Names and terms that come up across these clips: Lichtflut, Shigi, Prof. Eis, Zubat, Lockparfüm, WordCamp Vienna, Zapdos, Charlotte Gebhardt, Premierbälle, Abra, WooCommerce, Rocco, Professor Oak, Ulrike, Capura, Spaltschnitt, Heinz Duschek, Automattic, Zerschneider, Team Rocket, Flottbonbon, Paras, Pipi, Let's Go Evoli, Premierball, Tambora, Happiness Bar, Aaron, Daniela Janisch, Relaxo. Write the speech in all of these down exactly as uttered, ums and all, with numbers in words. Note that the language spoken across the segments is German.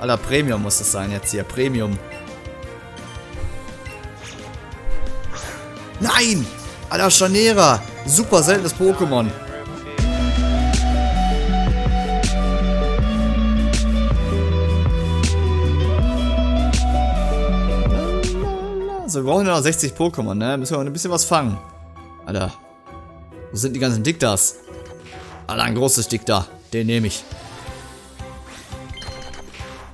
Alter, Premium muss es sein jetzt hier. Premium. Nein! Alter, Janera. Super seltenes Pokémon. Also wir brauchen ja noch sechzig Pokémon, ne? Müssen wir auch ein bisschen was fangen. Alter. Wo sind die ganzen Diktars? Alter, ein großes Diktar. Den nehme ich.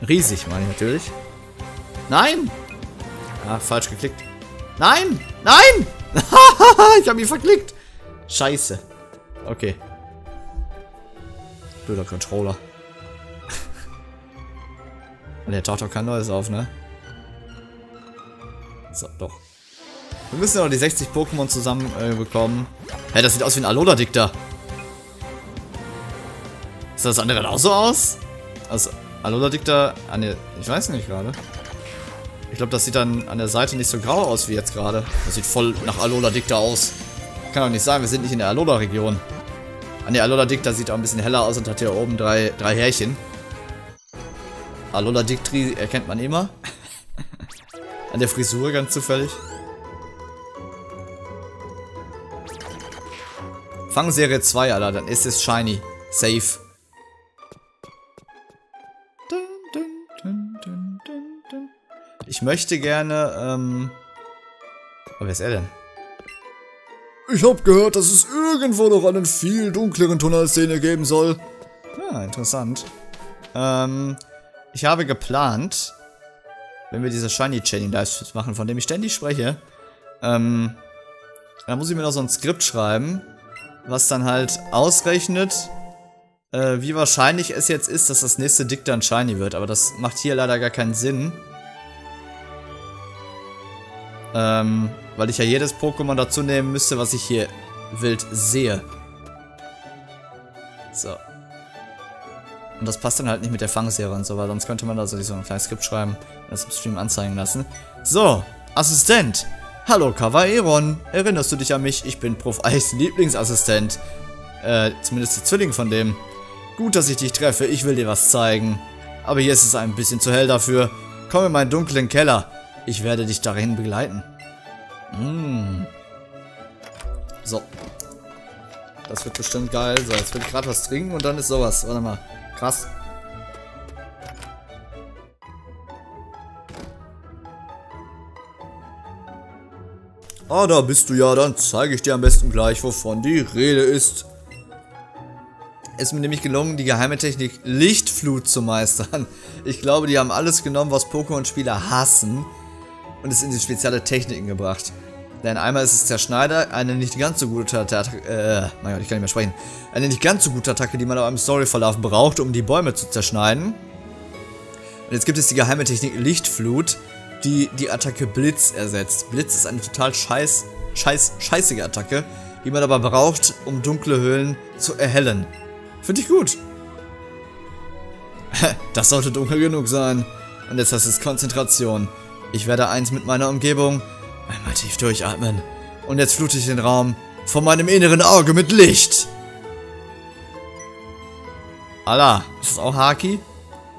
Riesig, meine ich natürlich. Nein! Ah, falsch geklickt. Nein! Nein! Ich habe ihn verklickt. Scheiße. Okay. Blöder Controller. Und der taucht doch kein neues auf, ne? So, doch. Wir müssen ja noch die sechzig Pokémon zusammen äh, bekommen. Hä, das sieht aus wie ein Alola Dicta. Sieht das andere dann auch so aus? Also, Alola Dicta. An der, ich weiß nicht gerade. Ich glaube, das sieht dann an der Seite nicht so grau aus wie jetzt gerade. Das sieht voll nach Alola Dicta aus. Kann doch nicht sein, wir sind nicht in der Alola-Region. An der Alola Dicta sieht auch ein bisschen heller aus und hat hier oben drei, drei Härchen. Alola Dictri erkennt man immer. An der Frisur ganz zufällig. Fangserie zwei, Alter, dann ist es shiny. Safe. Ich möchte gerne, ähm... Oh, wer ist er denn? Ich hab gehört, dass es irgendwo noch einen viel dunkleren Tunnelszene geben soll. Ja, interessant. Ähm, ich habe geplant, wenn wir diese Shiny Chaining Live machen, von dem ich ständig spreche, ähm, dann muss ich mir noch so ein Skript schreiben, was dann halt ausrechnet, äh, wie wahrscheinlich es jetzt ist, dass das nächste Dick dann Shiny wird. Aber das macht hier leider gar keinen Sinn. Ähm, weil ich ja jedes Pokémon dazu nehmen müsste, was ich hier wild sehe. So. Und das passt dann halt nicht mit der Fangserie und so, weil sonst könnte man da so ein kleines Skript schreiben und das im Stream anzeigen lassen. So, Assistent. Hallo Kavaeron, erinnerst du dich an mich? Ich bin Professor Eis Lieblingsassistent. Äh, zumindest der Zwilling von dem. Gut, dass ich dich treffe, ich will dir was zeigen. Aber hier ist es ein bisschen zu hell dafür. Komm in meinen dunklen Keller. Ich werde dich darin begleiten. Mm. So. Das wird bestimmt geil. So, jetzt will ich gerade was trinken und dann ist sowas. Warte mal. Krass. Ah, da bist du ja. Dann zeige ich dir am besten gleich, wovon die Rede ist. Es ist mir nämlich gelungen, die geheime Technik Lichtflut zu meistern. Ich glaube, die haben alles genommen, was Pokémon-Spieler hassen. Und es in die spezielle Techniken gebracht. Denn einmal ist es Zerschneider, eine nicht ganz so gute Attacke, äh, mein Gott, ich kann nicht mehr sprechen. Eine nicht ganz so gute Attacke, die man auf einem Storyverlauf braucht, um die Bäume zu zerschneiden. Und jetzt gibt es die geheime Technik Lichtflut, die die Attacke Blitz ersetzt. Blitz ist eine total scheiß, scheiß, scheißige Attacke, die man aber braucht, um dunkle Höhlen zu erhellen. Finde ich gut. Das sollte dunkel genug sein. Und jetzt heißt es Konzentration. Ich werde eins mit meiner Umgebung. Einmal tief durchatmen. Und jetzt flute ich den Raum vor meinem inneren Auge mit Licht. Alter, ist das auch Haki?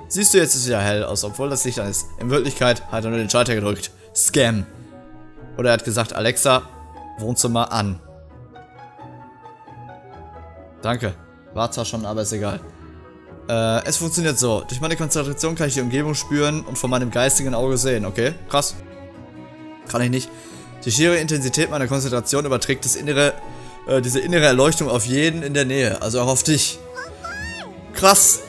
Siehst du, jetzt ist es wieder hell aus, obwohl das Licht an ist. In Wirklichkeit hat er nur den Schalter gedrückt. Scam. Oder er hat gesagt, Alexa, Wohnzimmer an. Danke. War zwar schon, aber ist egal. Äh, es funktioniert so. Durch meine Konzentration kann ich die Umgebung spüren und von meinem geistigen Auge sehen. Okay, krass. Kann ich nicht. Die schiere Intensität meiner Konzentration überträgt das innere, äh, diese innere Erleuchtung auf jeden in der Nähe. Also auch auf dich. Krass.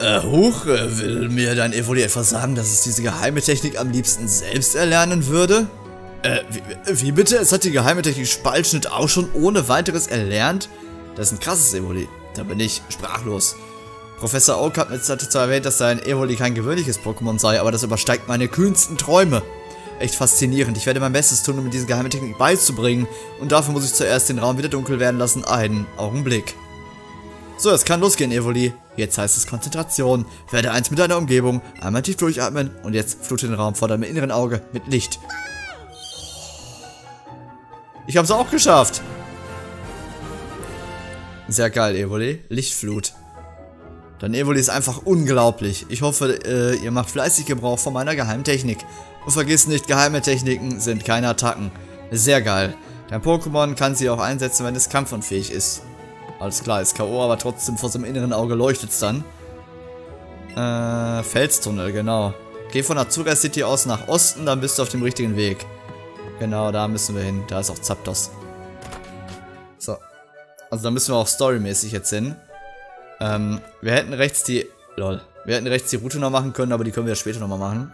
Äh, huch, äh, will mir dein Evoli etwa sagen, dass es diese geheime Technik am liebsten selbst erlernen würde? Äh, wie, wie bitte? Es hat die geheime Technik Spaltschnitt auch schon ohne weiteres erlernt? Das ist ein krasses Evoli. Da bin ich sprachlos. Professor Oak hat mir dazu erwähnt, dass sein Evoli kein gewöhnliches Pokémon sei, aber das übersteigt meine kühnsten Träume. Echt faszinierend. Ich werde mein Bestes tun, um mir diese geheime Technik beizubringen. Und dafür muss ich zuerst den Raum wieder dunkel werden lassen. Einen Augenblick. So, es kann losgehen, Evoli. Jetzt heißt es Konzentration. Werde eins mit deiner Umgebung. Einmal tief durchatmen. Und jetzt flute den Raum vor deinem inneren Auge mit Licht. Ich hab's auch geschafft. Sehr geil, Evoli. Lichtflut. Dein Evoli ist einfach unglaublich. Ich hoffe, äh, ihr macht fleißig Gebrauch von meiner Geheimtechnik. Und vergiss nicht, geheime Techniken sind keine Attacken. Sehr geil. Dein Pokémon kann sie auch einsetzen, wenn es kampfunfähig ist. Alles klar, ist K O, aber trotzdem vor seinem inneren Auge leuchtet es dann. Äh, Felstunnel, genau. Geh von Azuria City aus nach Osten, dann bist du auf dem richtigen Weg. Genau, da müssen wir hin. Da ist auch Zapdos. So. Also da müssen wir auch storymäßig jetzt hin. Ähm, wir hätten rechts die... Lol. Wir hätten rechts die Route noch machen können, aber die können wir später nochmal machen.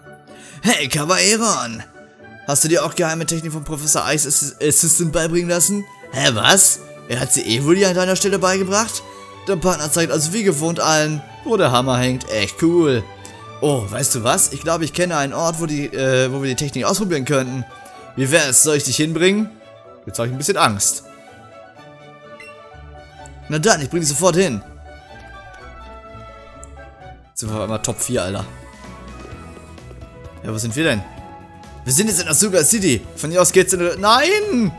Hey, Kavaeron! Hast du dir auch geheime Technik von Professor Eis Assistant beibringen lassen? Hä, was? Er hat sie Evoli an deiner Stelle beigebracht? Dein Partner zeigt also wie gewohnt allen, wo der Hammer hängt. Echt cool. Oh, weißt du was? Ich glaube, ich kenne einen Ort, wo, die, äh, wo wir die Technik ausprobieren könnten. Wie wäre es? Soll ich dich hinbringen? Jetzt habe ich ein bisschen Angst. Na dann, ich bringe dich sofort hin. Jetzt sind wir auf einmal Top vier, Alter. Ja, wo sind wir denn? Wir sind jetzt in Asuga City. Von hier aus geht's in... Nein!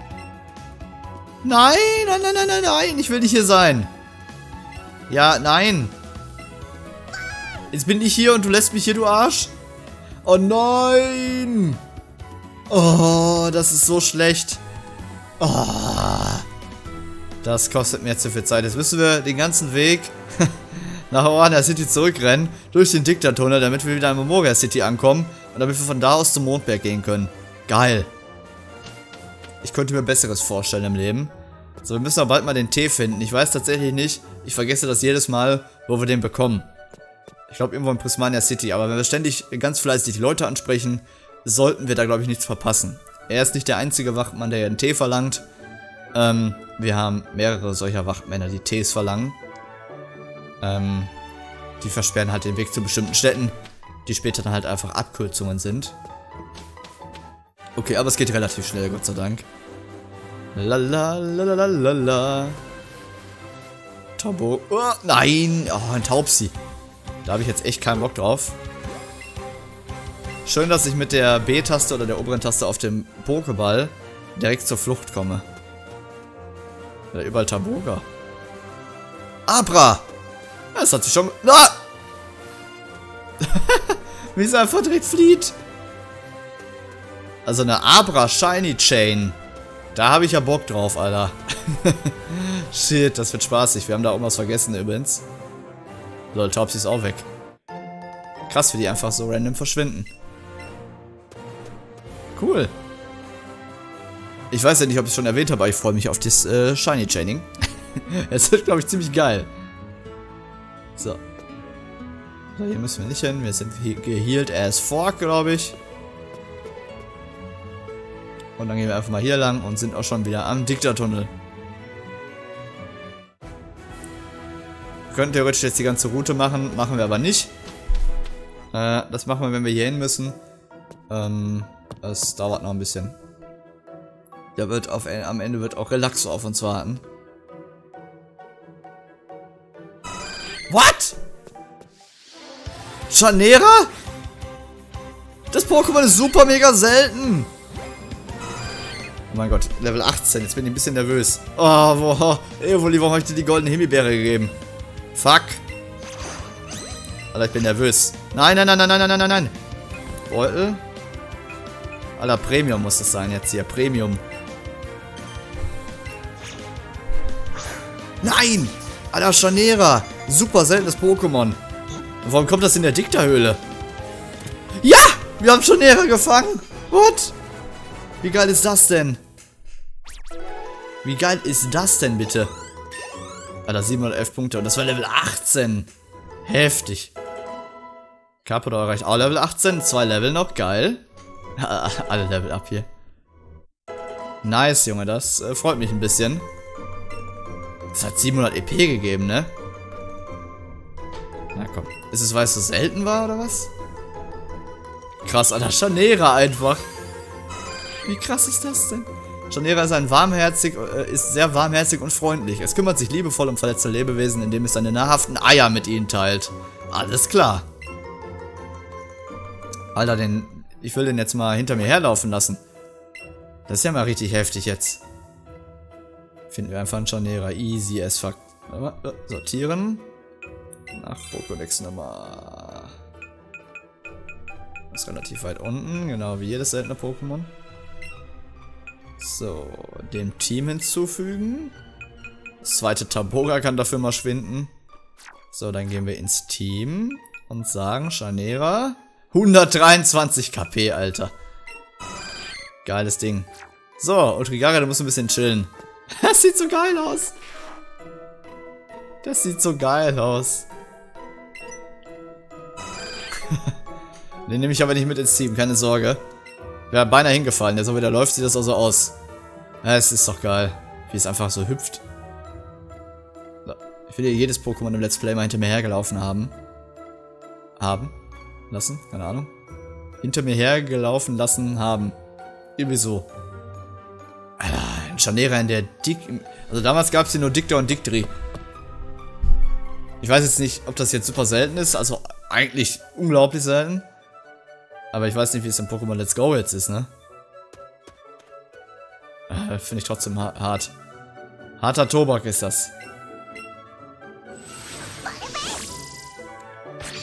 Nein, nein, nein, nein, nein, nein, ich will nicht hier sein. Ja, nein. Jetzt bin ich hier und du lässt mich hier, du Arsch. Oh nein. Oh, das ist so schlecht. Oh, das kostet mir zu viel Zeit. Jetzt müssen wir den ganzen Weg nach Orania City zurückrennen, durch den Diktar-Tunnel, damit wir wieder in Memoria City ankommen und damit wir von da aus zum Mondberg gehen können. Geil. Ich könnte mir Besseres vorstellen im Leben. So, wir müssen aber bald mal den Tee finden. Ich weiß tatsächlich nicht. Ich vergesse das jedes Mal, wo wir den bekommen. Ich glaube, irgendwo in Prismania City. Aber wenn wir ständig ganz fleißig die Leute ansprechen, sollten wir da, glaube ich, nichts verpassen. Er ist nicht der einzige Wachmann, der einen Tee verlangt. Ähm, wir haben mehrere solcher Wachmänner, die Tees verlangen. Ähm, die versperren halt den Weg zu bestimmten Städten, die später dann halt einfach Abkürzungen sind. Okay, aber es geht relativ schnell, Gott sei Dank. La la la la la la. Tambo. Oh, nein! Oh, ein Taubsi. Da habe ich jetzt echt keinen Bock drauf. Schön, dass ich mit der B-Taste oder der oberen Taste auf dem Pokéball direkt zur Flucht komme. Da überall Tambora. Abra! Das hat sich schon... Ah! Wie es einfach direkt flieht. Also eine Abra Shiny Chain. Da habe ich ja Bock drauf, Alter. Shit, das wird spaßig. Wir haben da auch was vergessen übrigens. Lol, Taubsi ist auch weg. Krass, wie die einfach so random verschwinden. Cool. Ich weiß ja nicht, ob ich es schon erwähnt habe, aber ich freue mich auf das äh, Shiny Chaining. Es wird, glaube ich, ziemlich geil. So. So, hier müssen wir nicht hin. Wir sind ge gehealt as fuck, glaube ich. Und dann gehen wir einfach mal hier lang und sind auch schon wieder am Diktar-Tunnel. Wir könnten theoretisch jetzt die ganze Route machen, machen wir aber nicht. Äh, das machen wir, wenn wir hier hin müssen. Ähm, das dauert noch ein bisschen. Da wird auf, am Ende wird auch Relaxo auf uns warten. What? Janera? Das Pokémon ist super mega selten. Oh mein Gott, Level achtzehn, jetzt bin ich ein bisschen nervös. Oh, wow. Evoli, warum habe ich dir die goldene Himbeere gegeben? Fuck. Alter, ich bin nervös. Nein, nein, nein, nein, nein, nein, nein, nein. Beutel? Alter, Premium muss das sein jetzt hier. Premium. Nein! Alter, Chaneira. Super seltenes Pokémon. Und warum kommt das in der Diktarhöhle? Ja! Wir haben Chaneira gefangen. What? Wie geil ist das denn? Wie geil ist das denn bitte? Alter, siebenhundertelf Punkte. Und das war Level achtzehn. Heftig. Capura erreicht auch Level achtzehn. Zwei Level noch. Geil. Alle Level ab hier. Nice, Junge. Das äh, freut mich ein bisschen. Das hat siebenhundert E P gegeben, ne? Na komm. Ist es, weil es so selten war, oder was? Krass, Alter. Janera einfach. Wie krass ist das denn? Janera ist ein warmherzig, äh, ist sehr warmherzig und freundlich. Es kümmert sich liebevoll um verletzte Lebewesen, indem es seine nahrhaften Eier mit ihnen teilt. Alles klar. Alter, den, ich will den jetzt mal hinter mir herlaufen lassen. Das ist ja mal richtig heftig jetzt. Finden wir einfach einen Janera. Easy as fuck. Sortieren. Nach Pokédex Nummer. Das ist relativ weit unten, genau wie jedes seltene Pokémon. So, dem Team hinzufügen. Das zweite Tambora kann dafür mal schwinden. So, dann gehen wir ins Team und sagen, Janera. hundertdreiundzwanzig KP, Alter. Geiles Ding. So, Ultrigaria, du musst ein bisschen chillen. Das sieht so geil aus. Das sieht so geil aus. Den nehme ich aber nicht mit ins Team, keine Sorge. Wäre beinahe hingefallen, jetzt auch wieder läuft, sieht das auch so aus. Ja, es ist doch geil, wie es einfach so hüpft. So. Ich will hier jedes Pokémon im Let's Play mal hinter mir hergelaufen haben. Haben? Lassen? Keine Ahnung. Hinter mir hergelaufen lassen haben. Irgendwie so. Alter, ein Chaneira in der Dick... Also damals gab es hier nur Diktor und Diktri. Ich weiß jetzt nicht, ob das jetzt super selten ist. Also eigentlich unglaublich selten. Aber ich weiß nicht, wie es in Pokémon Let's Go jetzt ist, ne? Äh, Finde ich trotzdem ha hart. Harter Tobak ist das.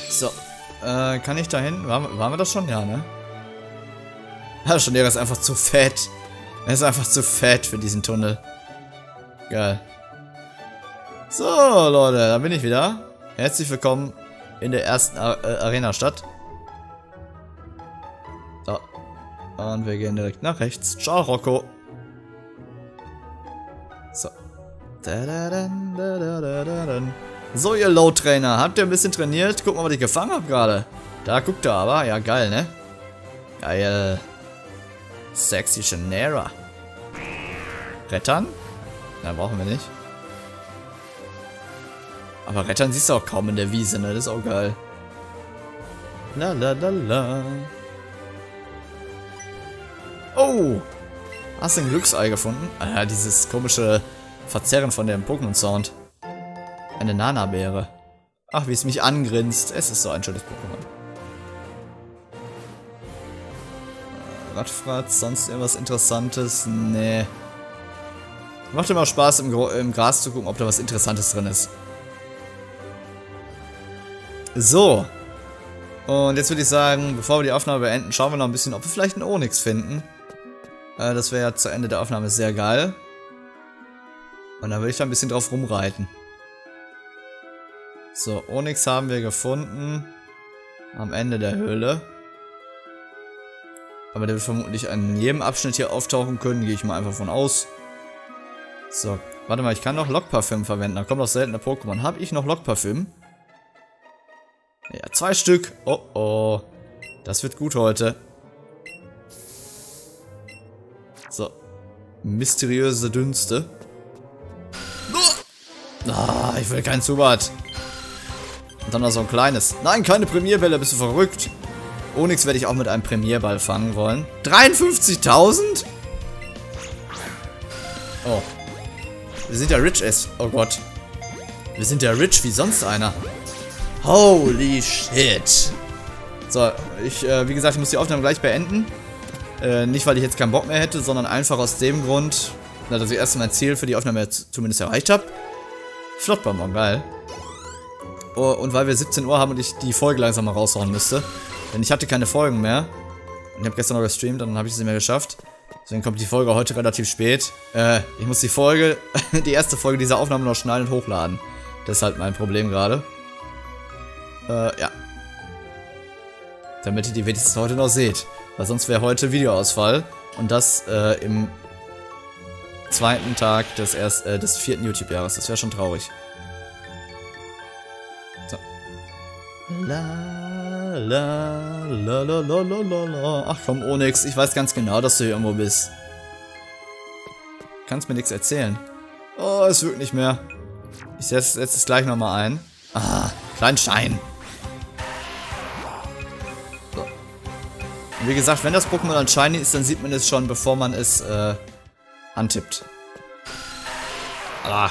So. Äh, kann ich da hin? War, waren wir das schon? Ja, ne? Ja, schon, der ist einfach zu fett. Er ist einfach zu fett für diesen Tunnel. Geil. So, Leute, da bin ich wieder. Herzlich willkommen in der ersten Ar äh, Arena-Stadt. So. Und wir gehen direkt nach rechts. Ciao, Rocco. So. Da, da, da, da, da, da, da. So, ihr Low-Trainer. Habt ihr ein bisschen trainiert? Guck mal, was ich gefangen habe gerade. Da guckt er aber. Ja, geil, ne? Geil. Sexy Chaneira. Rettern? Na, brauchen wir nicht. Aber Rettern siehst du auch kaum in der Wiese, ne? Das ist auch geil. La la la la. Oh! Hast du ein Glücksei gefunden? Ah, dieses komische Verzerren von dem Pokémon-Sound. Eine Nanabeere. Ach, wie es mich angrinst. Es ist so ein schönes Pokémon. Radfratz, sonst irgendwas Interessantes? Nee. Macht immer Spaß, im, im Gras zu gucken, ob da was Interessantes drin ist. So. Und jetzt würde ich sagen, bevor wir die Aufnahme beenden, schauen wir noch ein bisschen, ob wir vielleicht einen Onix finden. Äh, das wäre ja zu Ende der Aufnahme sehr geil. Und dann würde ich da ein bisschen drauf rumreiten. So, Onix haben wir gefunden. Am Ende der Höhle. Aber der wird vermutlich an jedem Abschnitt hier auftauchen können, gehe ich mal einfach von aus. So, warte mal, ich kann noch Lockparfüm verwenden. Da kommt noch seltene Pokémon. Habe ich noch Lockparfüm? Ja, zwei Stück. Oh, oh. Das wird gut heute. So. Mysteriöse Dünste. Ah, ich will kein Zubat. Und dann noch so ein kleines. Nein, keine Premierbälle, bist du verrückt. Onix werde ich auch mit einem Premierball fangen wollen. dreiundfünfzigtausend? Oh. Wir sind ja rich as. Oh Gott. Wir sind ja rich wie sonst einer. Holy shit. So, ich, äh, wie gesagt, ich muss die Aufnahme gleich beenden. Äh, nicht, weil ich jetzt keinen Bock mehr hätte, sondern einfach aus dem Grund, dass ich erst mein Ziel für die Aufnahme jetzt zumindest erreicht habe. Flottbonbon, geil. Oh, und weil wir siebzehn Uhr haben und ich die Folge langsam mal raushauen müsste. Denn ich hatte keine Folgen mehr. Und ich habe gestern noch gestreamt und dann habe ich es nicht mehr geschafft. Deswegen kommt die Folge heute relativ spät. Äh, ich muss die Folge, die erste Folge dieser Aufnahme noch schneiden und hochladen. Das ist halt mein Problem gerade. Äh, ja. Damit ihr die wenigstens heute noch seht. Weil sonst wäre heute Videoausfall. Und das äh, im zweiten Tag des, erst, äh, des vierten YouTube-Jahres. Das wäre schon traurig. So. La, la, la, la, la, la, la. Ach komm, Onix. Ich weiß ganz genau, dass du hier irgendwo bist. Kannst mir nichts erzählen. Oh, es wirkt nicht mehr. Ich setze es gleich nochmal ein. Ah, kleinen Stein. So. Wie gesagt, wenn das Pokémon dann shiny ist, dann sieht man es schon, bevor man es äh, antippt. Ah.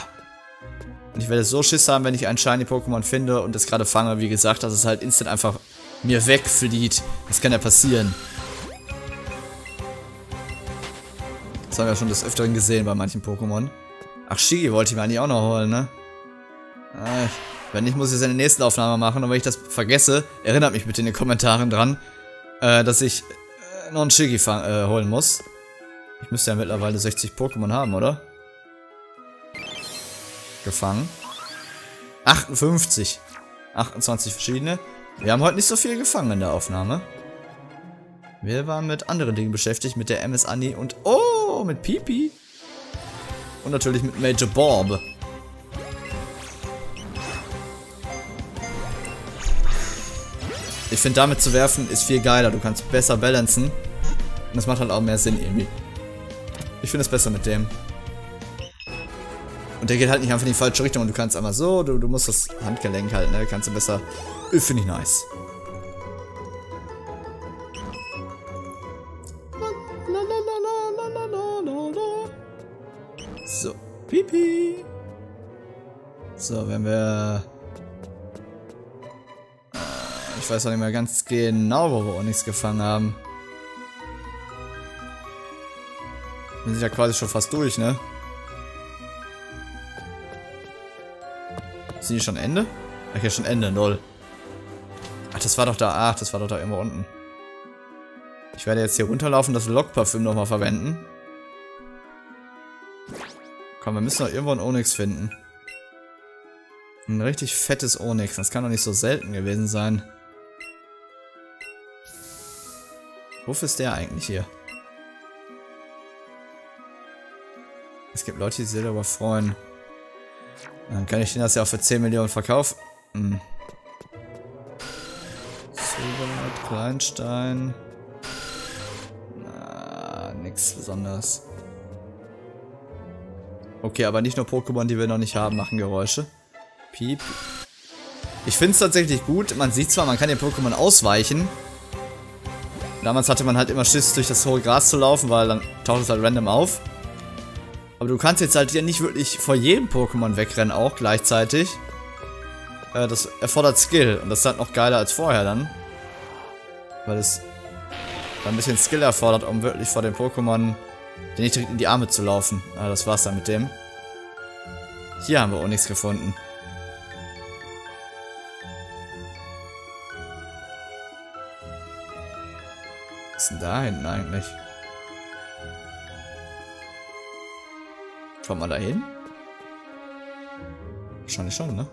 Und ich werde so Schiss haben, wenn ich ein shiny Pokémon finde und es gerade fange, wie gesagt, dass es halt instant einfach mir wegflieht. Das kann ja passieren. Das haben wir schon des Öfteren gesehen bei manchen Pokémon. Ach, Shigi wollte ich mir eigentlich auch noch holen, ne? Ah, Wenn nicht, muss ich es in der nächsten Aufnahme machen. Und wenn ich das vergesse, erinnert mich bitte in den Kommentaren dran, äh, dass ich äh, noch einen Shigi äh, holen muss. Ich müsste ja mittlerweile sechzig Pokémon haben, oder? Gefangen. achtundfünfzig. achtundzwanzig verschiedene. Wir haben heute nicht so viel gefangen in der Aufnahme. Wir waren mit anderen Dingen beschäftigt, mit der M S Annie und... Oh, mit Pipi. Und natürlich mit Major Bob. Ich finde, damit zu werfen ist viel geiler. Du kannst besser balancen. Und das macht halt auch mehr Sinn irgendwie. Ich finde es besser mit dem. Und der geht halt nicht einfach in die falsche Richtung. Und du kannst einmal so, du, du musst das Handgelenk halt, ne? Kannst du besser... Finde ich nice. So, Pipi. So, wenn wir... Ich weiß auch nicht mehr ganz genau, wo wir Onix gefangen haben. Wir sind ja quasi schon fast durch, ne? Sind die schon Ende? Ach ja, schon Ende, null. Ach, das war doch da, ach, das war doch da irgendwo unten. Ich werde jetzt hier runterlaufen, das Lockparfüm nochmal verwenden. Komm, wir müssen doch irgendwo einen Onix finden. Ein richtig fettes Onix, das kann doch nicht so selten gewesen sein. Wofür ist der eigentlich hier? Es gibt Leute, die sich darüber freuen. Dann kann ich den das ja auch für zehn Millionen verkaufen. Hm. Silberlight, Kleinstein. Na, nichts besonders. Okay, aber nicht nur Pokémon, die wir noch nicht haben, machen Geräusche. Piep. Ich finde es tatsächlich gut. Man sieht zwar, man kann den Pokémon ausweichen. Damals hatte man halt immer Schiss, durch das hohe Gras zu laufen, weil dann taucht es halt random auf. Aber du kannst jetzt halt hier nicht wirklich vor jedem Pokémon wegrennen, auch gleichzeitig. Äh, das erfordert Skill. Und das ist halt noch geiler als vorher dann. Weil es dann ein bisschen Skill erfordert, um wirklich vor dem Pokémon den nicht direkt in die Arme zu laufen. Aber das war's dann mit dem. Hier haben wir auch nichts gefunden. Was ist denn da hinten eigentlich? Kommt man da hin? Wahrscheinlich schon, ne?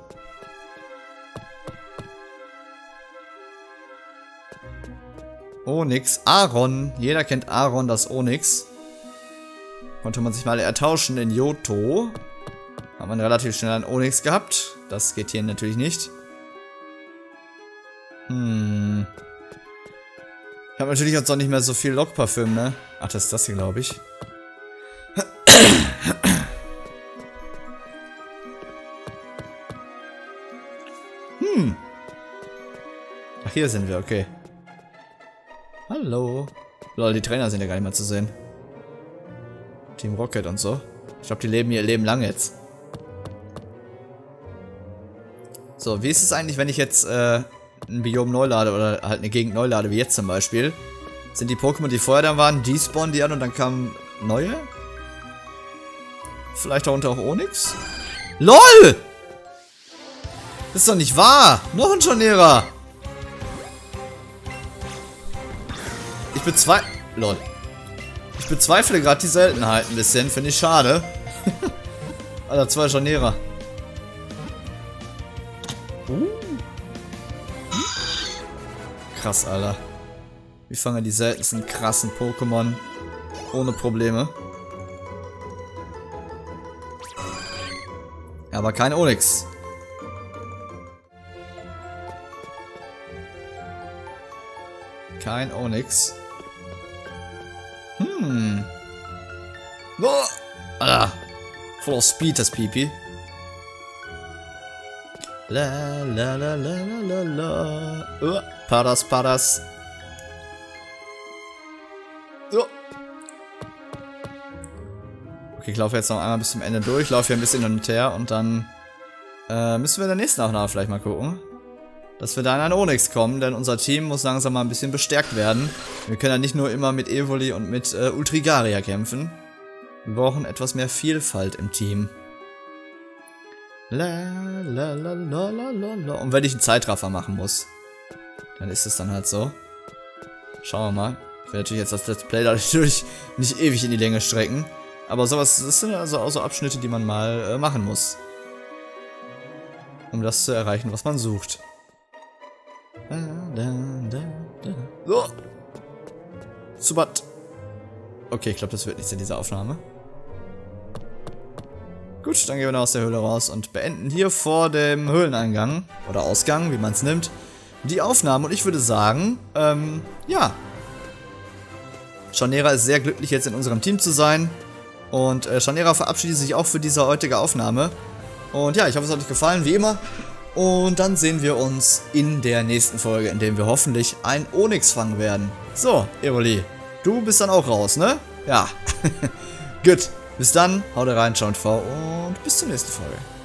Onix. Aaron. Jeder kennt Aaron, das Onix. Konnte man sich mal ertauschen in Johto. Hat man relativ schnell einen Onix gehabt. Das geht hier natürlich nicht. Hm... Ich habe natürlich jetzt auch nicht mehr so viel Lockparfüm, ne? Ach, das ist das hier, glaube ich. Hm. Ach, hier sind wir, okay. Hallo. Lol, die Trainer sind ja gar nicht mehr zu sehen. Team Rocket und so. Ich glaube, die leben ihr Leben lang jetzt. So, wie ist es eigentlich, wenn ich jetzt... Äh, ein Biom neu lade oder halt eine Gegend neu lade, wie jetzt zum Beispiel, sind die Pokémon, die vorher da waren, die spawnen die an und dann kamen neue? Vielleicht darunter auch Onix? LOL! Das ist doch nicht wahr! Noch ein Janera! Ich bezweifle... LOL. Ich bezweifle gerade die Seltenheit ein bisschen, finde ich schade. Alter, zwei Janera. Uh. Krass, Alter. Wir fangen die seltensten krassen Pokémon ohne Probleme. Aber kein Onix. Kein Onix. Hm. Oh, Alter. Voll auf Speed, das Pipi. La la la la la la. Oh. Paras, Paras. So. Okay, ich laufe jetzt noch einmal bis zum Ende durch. Laufe hier ein bisschen hin und her und dann äh, müssen wir in der nächsten Aufnahme vielleicht mal gucken, dass wir da in ein Onix kommen, denn unser Team muss langsam mal ein bisschen bestärkt werden. Wir können ja nicht nur immer mit Evoli und mit äh, Ultrigaria kämpfen. Wir brauchen etwas mehr Vielfalt im Team. La, la, la, la, la, la. Und wenn ich einen Zeitraffer machen muss, dann ist es dann halt so. Schauen wir mal. Ich werde natürlich jetzt das Let's Play natürlich nicht ewig in die Länge strecken. Aber sowas, das sind also auch so Abschnitte, die man mal äh, machen muss, um das zu erreichen, was man sucht. Da, da, da, da. So. Zubat. Okay, ich glaube, das wird nichts in dieser Aufnahme. Gut, dann gehen wir da aus der Höhle raus und beenden hier vor dem Höhleneingang oder Ausgang, wie man es nimmt, die Aufnahme. Und ich würde sagen, ähm, ja. Janera ist sehr glücklich, jetzt in unserem Team zu sein. Und äh, Janera verabschiedet sich auch für diese heutige Aufnahme. Und ja, ich hoffe, es hat euch gefallen, wie immer. Und dann sehen wir uns in der nächsten Folge, in der wir hoffentlich ein Onix fangen werden. So, Evoli, du bist dann auch raus, ne? Ja. Gut, bis dann, haut rein, ciao und bis zur nächsten Folge.